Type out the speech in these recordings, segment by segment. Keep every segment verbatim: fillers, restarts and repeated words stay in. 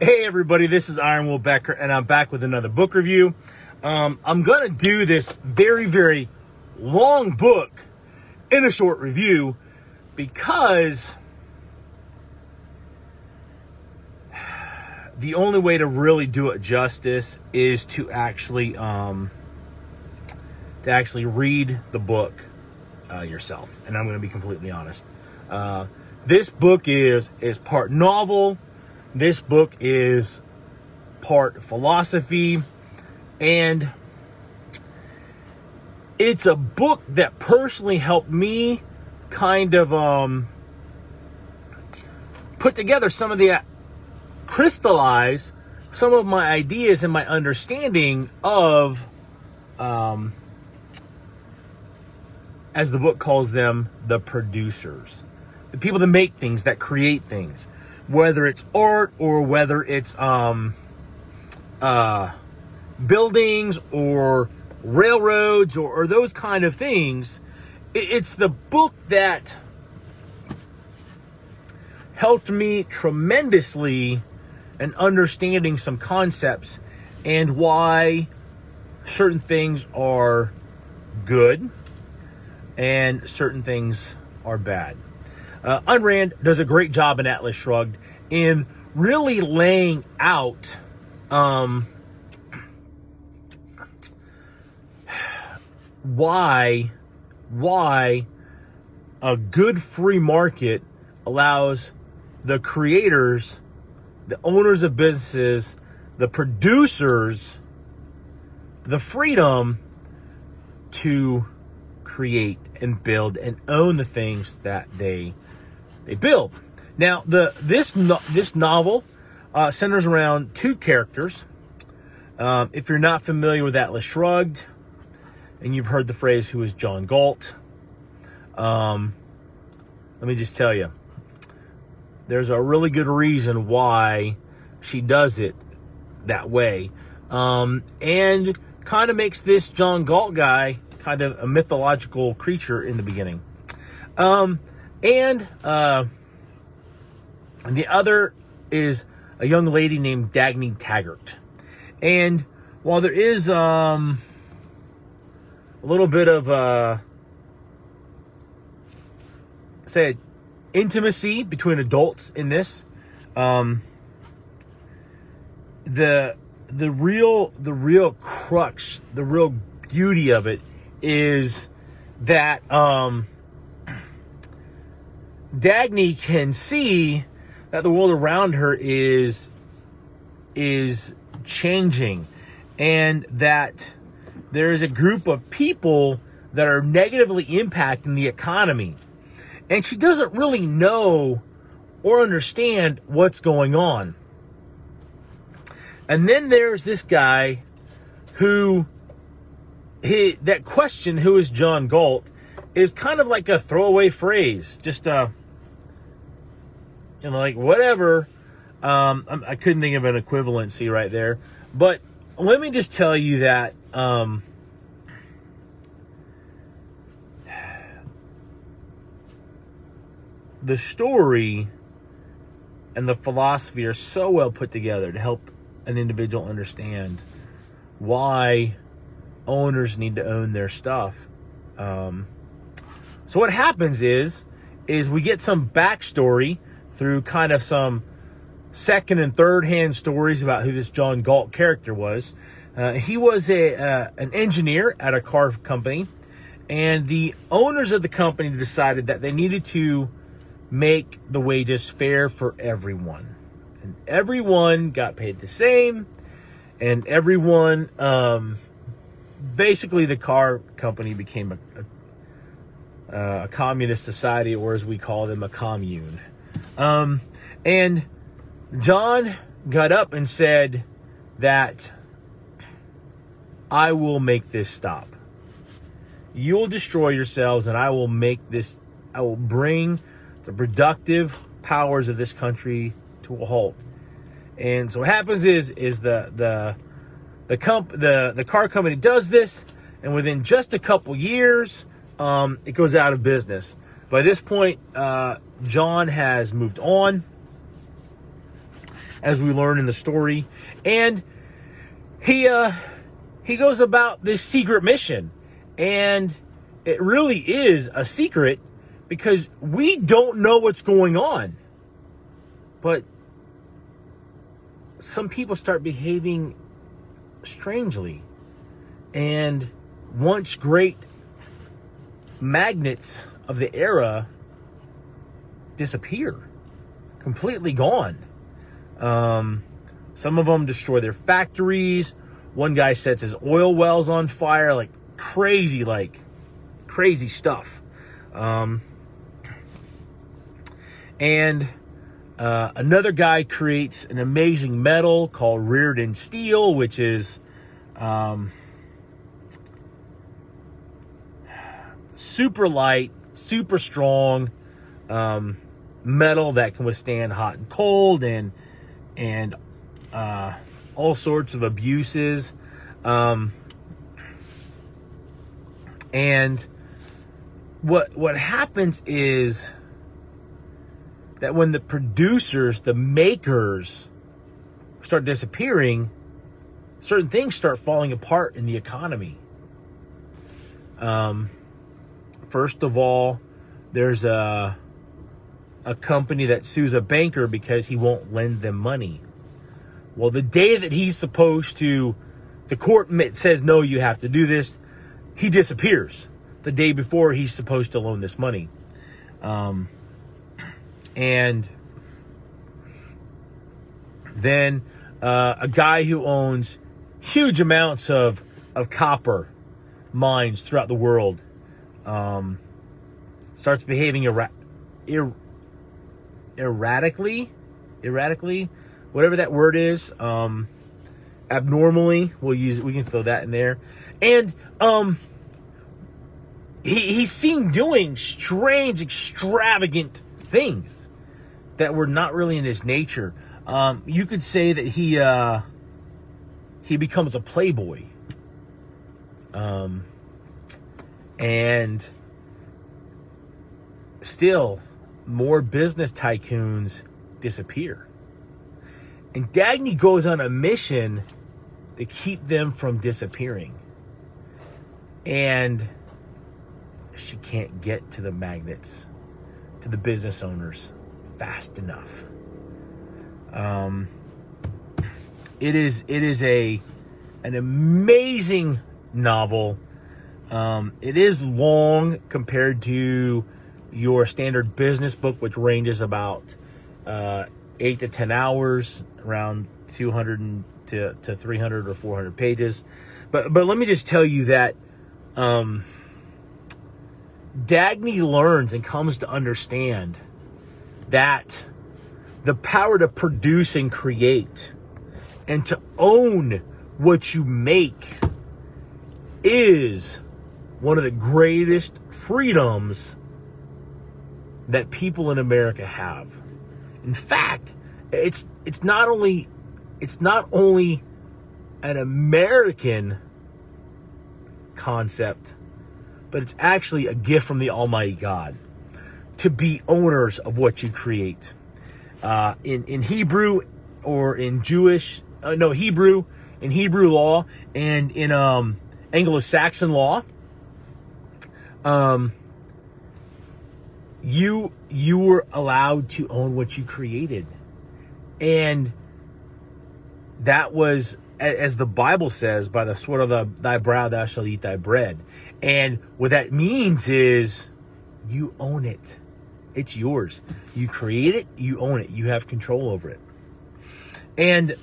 Hey everybody, this is Iron Wil Becker and I'm back with another book review. Um, I'm going to do this very, very long book in a short review because the only way to really do it justice is to actually um, to actually read the book uh, yourself. And I'm going to be completely honest. Uh, this book is, is part novel. This book is part philosophy, and it's a book that personally helped me kind of um, put together some of the, uh, crystallize some of my ideas and my understanding of, um, as the book calls them, the producers, the people that make things, that create things. Whether it's art or whether it's um, uh, buildings or railroads or, or those kind of things, it, it's the book that helped me tremendously in understanding some concepts and why certain things are good and certain things are bad. Uh, Ayn Rand does a great job in Atlas Shrugged in really laying out um, why, why a good free market allows the creators, the owners of businesses, the producers, the freedom to create and build and own the things that they They build. Now, the this no, this novel uh, centers around two characters. Um, if you're not familiar with Atlas Shrugged, and you've heard the phrase, "Who is John Galt?" Um, let me just tell you, there's a really good reason why she does it that way, um, and kind of makes this John Galt guy kind of a mythological creature in the beginning. Um, And uh, the other is a young lady named Dagny Taggart. And while there is um, a little bit of, uh, say, intimacy between adults in this, um, the the real the real crux, the real beauty of it is that. Um, Dagny can see that the world around her is is changing and that there is a group of people that are negatively impacting the economy. And she doesn't really know or understand what's going on. And then there's this guy who, he, that question, who is John Galt, is kind of like a throwaway phrase, just a, you know, like whatever. Um, I couldn't think of an equivalency right there, but let me just tell you that um, the story and the philosophy are so well put together to help an individual understand why owners need to own their stuff. Um, So what happens is, is we get some backstory through kind of some second and third hand stories about who this John Galt character was. Uh, he was a uh, an engineer at a car company, and the owners of the company decided that they needed to make the wages fair for everyone. And everyone got paid the same, and everyone, um, basically the car company became a, a Uh, a communist society, or as we call them, a commune. Um, and John got up and said that I will make this stop. You will destroy yourselves, and I will make this, I will bring the productive powers of this country to a halt. And so what happens is, is the, the, the comp, the, the car company does this, and within just a couple years, Um, it goes out of business. By this point, uh, John has moved on. as we learn in the story. And he uh, he goes about this secret mission, and it really is a secret because we don't know what's going on. But some people start behaving strangely, and once great magnets of the era disappear, completely gone. Um, some of them destroy their factories. One guy sets his oil wells on fire, like crazy, like crazy stuff. Um, and uh, another guy creates an amazing metal called Reardon Steel, which is um, super light, super strong um, metal that can withstand hot and cold and and uh, all sorts of abuses. Um, and what what happens is that when the producers, the makers, start disappearing, certain things start falling apart in the economy. Um, first of all, there's a, a company that sues a banker because he won't lend them money. Well, the day that he's supposed to, the court says, no, you have to do this, he disappears the day before he's supposed to loan this money. Um, and then uh, a guy who owns huge amounts of, of copper mines throughout the world um, starts behaving erra er erratically, erratically, whatever that word is, um, abnormally. We'll use it. We can throw that in there. And, um, He, he's seen doing strange, extravagant things that were not really in his nature. Um, you could say that he uh, he becomes a playboy, um, and still more business tycoons disappear. And Dagny goes on a mission to keep them from disappearing, and she can't get to the magnets, to the business owners, fast enough. Um, it is it is a an amazing novel. Um, it is long compared to your standard business book, which ranges about uh, eight to ten hours, around two hundred to to three hundred or four hundred pages. But but let me just tell you that. Um, Dagny learns and comes to understand that the power to produce and create and to own what you make is one of the greatest freedoms that people in America have. In fact, it's it's not only it's not only an American concept, but it's actually a gift from the Almighty God to be owners of what you create. Uh, in, in Hebrew or in Jewish, uh, no, Hebrew, in Hebrew law and in um, Anglo-Saxon law, um, you, you were allowed to own what you created. And that was, as the Bible says, by the sweat of the, thy brow thou shalt eat thy bread. And what that means is you own it. It's yours. You create it. You own it. You have control over it. And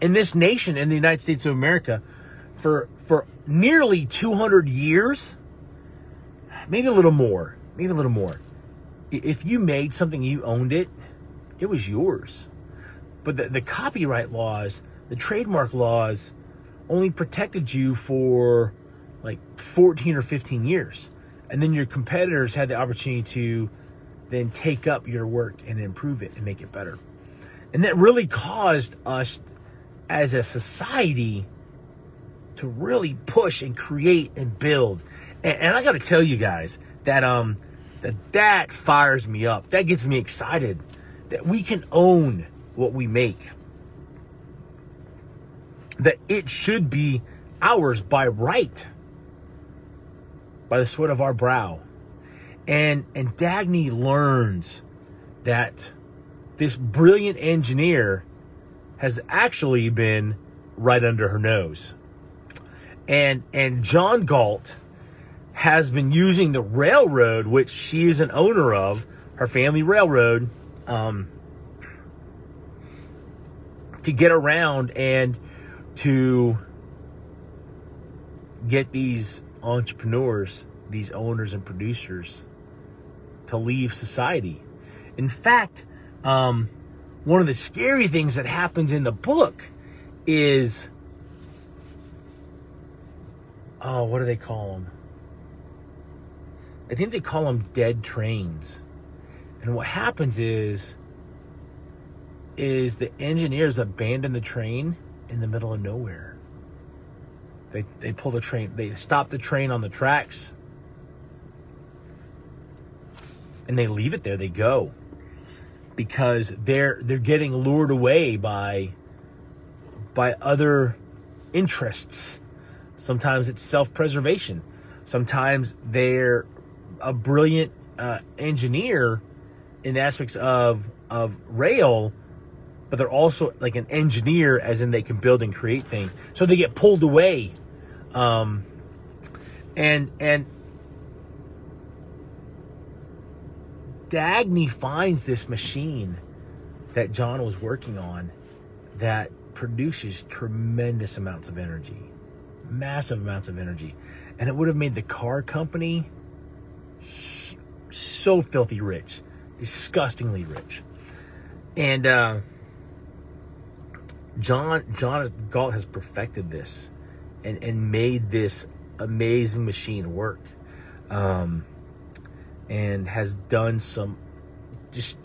in this nation, in the United States of America, for, for nearly two hundred years, maybe a little more, maybe a little more, if you made something, you owned it, it was yours. But the, the copyright laws, the trademark laws, only protected you for like fourteen or fifteen years. And then your competitors had the opportunity to then take up your work and improve it and make it better. And that really caused us as a society to really push and create and build. And, and I got to tell you guys that, um, that that fires me up. That gets me excited. that we can own what we make, that it should be ours by right, by the sweat of our brow. And, and Dagny learns that this brilliant engineer has actually been right under her nose. And, and John Galt has been using the railroad, which she is an owner of, her family railroad, um, to get around and to get these entrepreneurs, these owners and producers, to leave society. In fact, um, one of the scary things that happens in the book is, oh, what do they call them? I think they call them dead trains. And what happens is, is the engineers abandon the train in the middle of nowhere. They, they pull the train, they stop the train on the tracks, and they leave it there. They go because they're they're getting lured away by by other interests. Sometimes it's self-preservation. Sometimes they're a brilliant uh, engineer in the aspects of of rail, but they're also like an engineer, as in they can build and create things. So they get pulled away, um, and and. Dagny finds this machine that John was working on that produces tremendous amounts of energy, massive amounts of energy. And it would have made the car company so filthy rich, disgustingly rich. And uh, John, John Galt has perfected this and, and made this amazing machine work. Um, and has done some just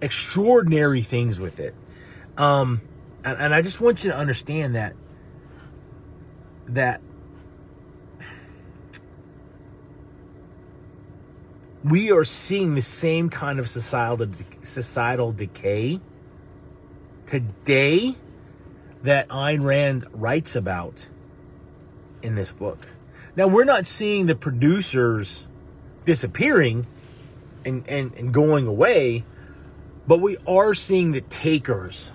extraordinary things with it. Um, and, and I just want you to understand that, that we are seeing the same kind of societal, societal decay today that Ayn Rand writes about in this book. Now, we're not seeing the producers disappearing and, and, and going away, but we are seeing the takers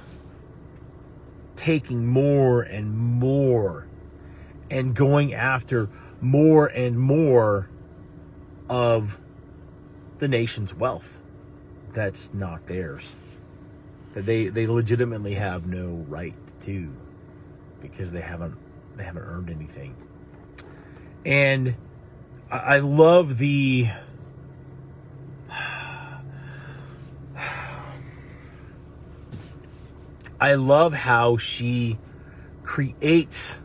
taking more and more and going after more and more of the nation's wealth that's not theirs, that they, they legitimately have no right to, because they haven't they haven't earned anything. And I love the, I love how she creates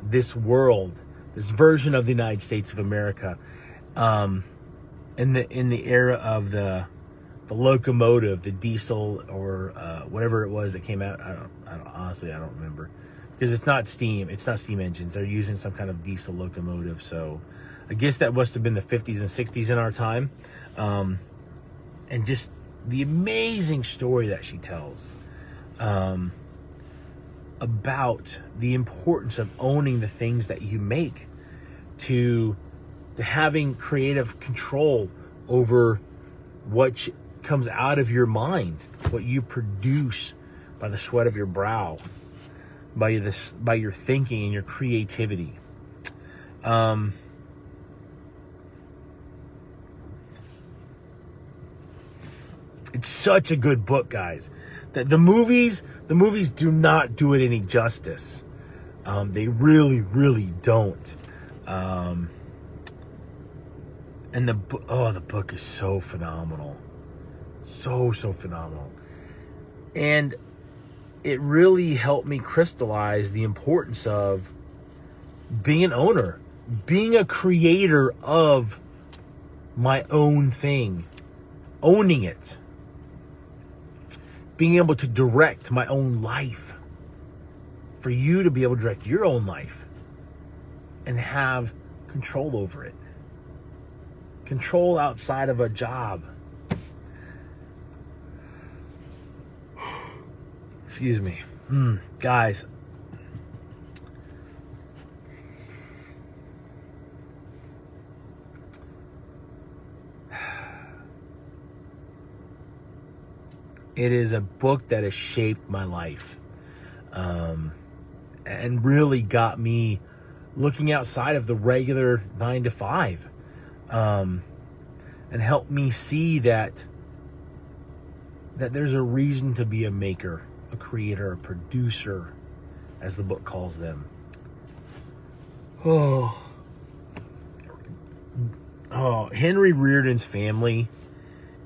this world, this version of the United States of America, um, in the in the era of the the locomotive, the diesel, or uh, whatever it was that came out. I don't, I don't honestly, I don't remember. Because it's not steam, it's not steam engines. They're using some kind of diesel locomotive. So I guess that must have been the fifties and sixties in our time. Um, and just the amazing story that she tells um, about the importance of owning the things that you make, to, to having creative control over what comes out of your mind, what you produce by the sweat of your brow, by this, by your thinking and your creativity. Um, it's such a good book, guys. That the movies, the movies do not do it any justice. Um, they really, really don't. Um, and the oh, the book is so phenomenal, so so phenomenal, and. It really helped me crystallize the importance of being an owner, being a creator of my own thing, owning it, being able to direct my own life, for you to be able to direct your own life and have control over it. Control outside of a job. Excuse me. Mm, guys. It is a book that has shaped my life, um, and really got me looking outside of the regular nine to five, um, and helped me see that that there's a reason to be a maker, a creator, a producer, as the book calls them. Oh, oh, Henry Rearden's family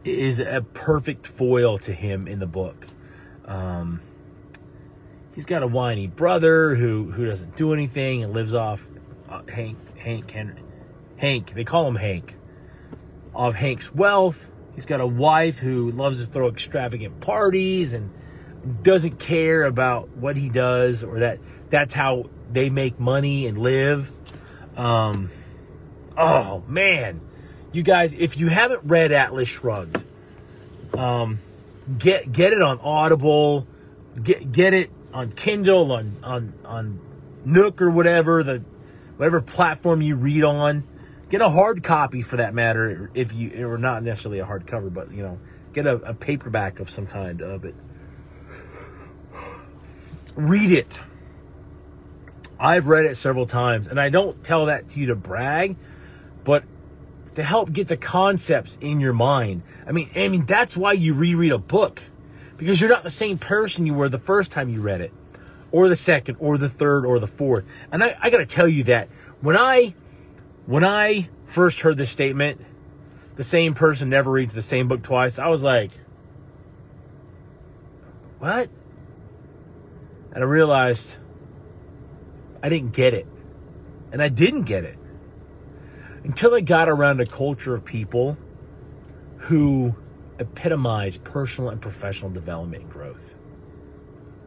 is a perfect foil to him in the book. Um, he's got a whiny brother who who doesn't do anything and lives off uh, Hank Hank Henry Hank. They call him Hank, of Hank's wealth. He's got a wife who loves to throw extravagant parties and doesn't care about what he does or that that's how they make money and live. Um, oh man. You guys, if you haven't read Atlas Shrugged, um, get get it on Audible, get get it on Kindle, on on on Nook or whatever the whatever platform you read on. Get a hard copy for that matter, if you or not necessarily a hardcover, but you know, get a, a paperback of some kind of it. Read it. I've read it several times, and I don't tell that to you to brag, but to help get the concepts in your mind. I mean, I mean that's why you reread a book, because you're not the same person you were the first time you read it, or the second, or the third, or the fourth. And I, I got to tell you that when I, when I first heard this statement, the same person never reads the same book twice, I was like, what? And I realized I didn't get it, and I didn't get it. Until I got around a culture of people who epitomize personal and professional development and growth.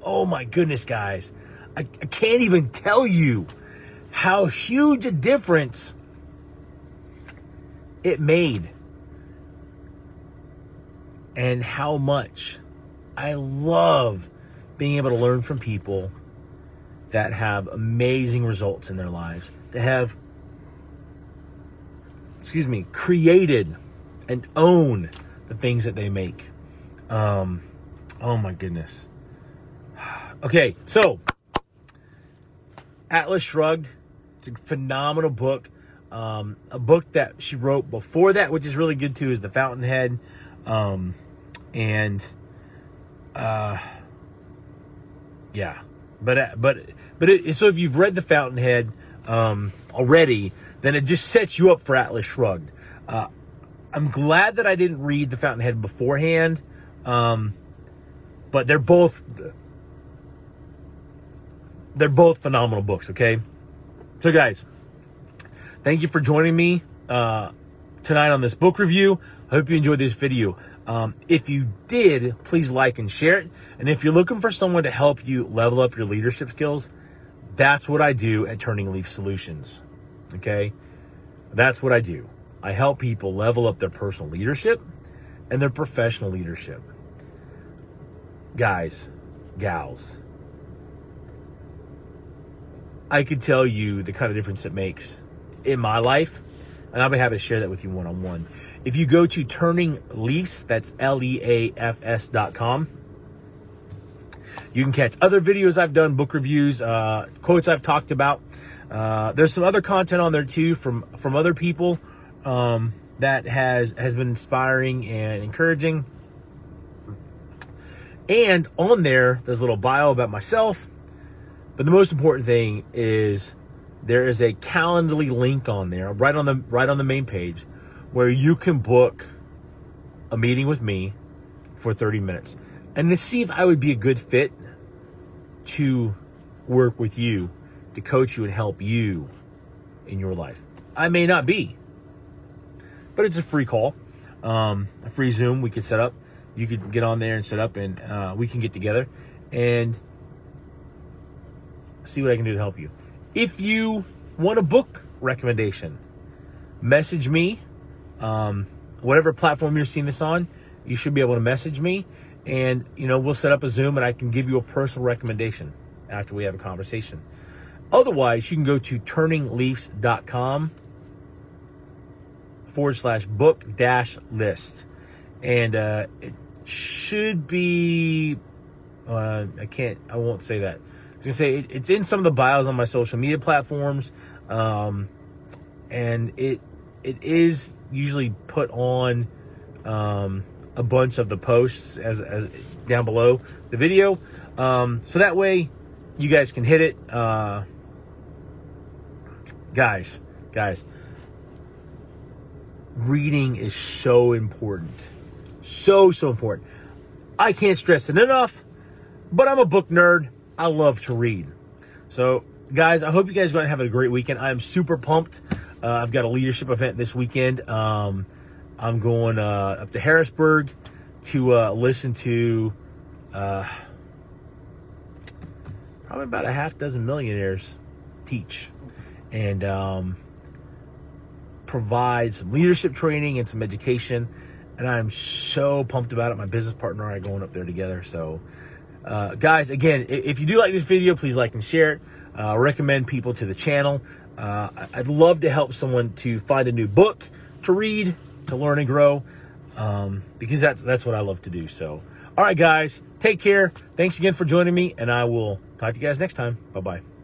Oh my goodness, guys. I, I can't even tell you how huge a difference it made and how much I love being able to learn from people that have amazing results in their lives, that have excuse me, created and own the things that they make. Um, oh my goodness. Okay, so Atlas Shrugged, it's a phenomenal book. Um, a book that she wrote before that, which is really good too, is The Fountainhead. Um, and uh, yeah, but but but it, so if you've read The Fountainhead um, already, then it just sets you up for Atlas Shrugged. Uh, I'm glad that I didn't read The Fountainhead beforehand, um, but they're both they're both phenomenal books. Okay, so guys, thank you for joining me uh, tonight on this book review. I hope you enjoyed this video. Um, if you did, please like and share it. And if you're looking for someone to help you level up your leadership skills, that's what I do at Turning Leaf Solutions. Okay, that's what I do. I help people level up their personal leadership and their professional leadership. Guys, gals, I could tell you the kind of difference it makes in my life, and I'll be happy to share that with you one-on-one. If you go to Turning Leafs, that's L E A F S dot com, you can catch other videos I've done, book reviews, uh, quotes I've talked about. Uh, there's some other content on there too from, from other people um, that has, has been inspiring and encouraging. And on there, there's a little bio about myself. But the most important thing is there is a Calendly link on there, right on the, right on the main page, where you can book a meeting with me for thirty minutes and to see if I would be a good fit to work with you, to coach you and help you in your life. I may not be, but it's a free call, um, a free Zoom we could set up. You could get on there and set up, and uh, we can get together and see what I can do to help you. If you want a book recommendation, message me. Um, whatever platform you're seeing this on, you should be able to message me. And, you know, we'll set up a Zoom and I can give you a personal recommendation after we have a conversation. Otherwise, you can go to turning leafs dot com forward slash book dash list. And uh, it should be, uh, I can't, I won't say that. I was going to say, it, it's in some of the bios on my social media platforms. Um, and it it is usually put on um, a bunch of the posts as, as down below the video. Um, so that way you guys can hit it. Uh, guys, guys, reading is so important. So, so important. I can't stress it enough, but I'm a book nerd. I love to read. So, guys, I hope you guys are going to have a great weekend. I'm super pumped. Uh, I've got a leadership event this weekend. Um, I'm going uh, up to Harrisburg to uh, listen to uh, probably about a half dozen millionaires teach and um, provide some leadership training and some education. And I'm so pumped about it. My business partner and I are going up there together. So, Uh, guys, again, if you do like this video, please like and share it. Uh, recommend people to the channel. Uh, I'd love to help someone to find a new book to read, to learn and grow, um, because that's, that's what I love to do. So, all right, guys, take care. Thanks again for joining me, and I will talk to you guys next time. Bye-bye.